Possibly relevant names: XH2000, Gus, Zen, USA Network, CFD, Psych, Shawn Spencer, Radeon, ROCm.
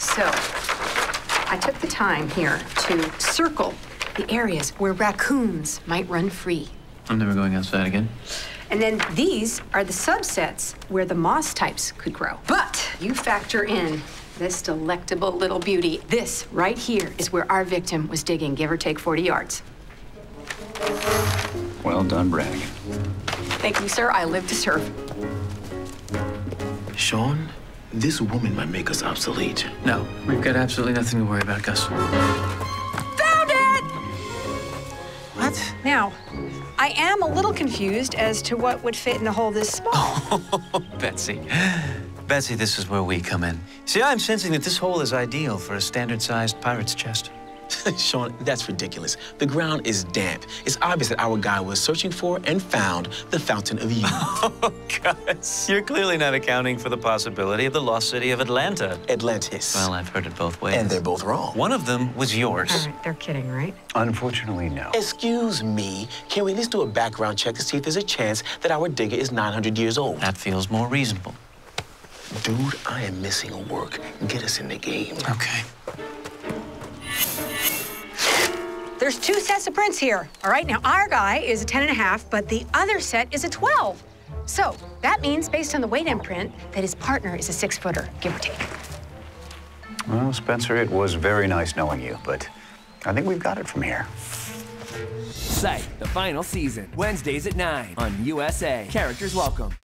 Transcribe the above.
So I took the time here to circle the areas where raccoons might run free. I'm never going outside again. And then these are the subsets where the moss types could grow. But you factor in this delectable little beauty. This right here is where our victim was digging, give or take 40 yards. Well done, Bragg. Thank you, sir. I live to serve. Sean, this woman might make us obsolete. No, we've got absolutely nothing to worry about, Gus. Found it! What? Now, I am a little confused as to what would fit in the hole this small. Oh, Betsy. Betsy, this is where we come in. See, I'm sensing that this hole is ideal for a standard-sized pirate's chest. Sean, that's ridiculous. The ground is damp. It's obvious that our guy was searching for and found the Fountain of Youth. Oh, Gus, you're clearly not accounting for the possibility of the lost city of Atlanta. Atlantis. Well, I've heard it both ways. And they're both wrong. One of them was yours. All right, they're kidding, right? Unfortunately, no. Excuse me. Can we at least do a background check to see if there's a chance that our digger is 900 years old? That feels more reasonable. Dude, I am missing work. Get us in the game. Okay. There's two sets of prints here, all right? Now, our guy is a 10.5, but the other set is a 12. So that means, based on the weight imprint, that his partner is a 6-footer, give or take. Well, Spencer, it was very nice knowing you, but I think we've got it from here. Psych, the final season, Wednesdays at 9 on USA. Characters welcome.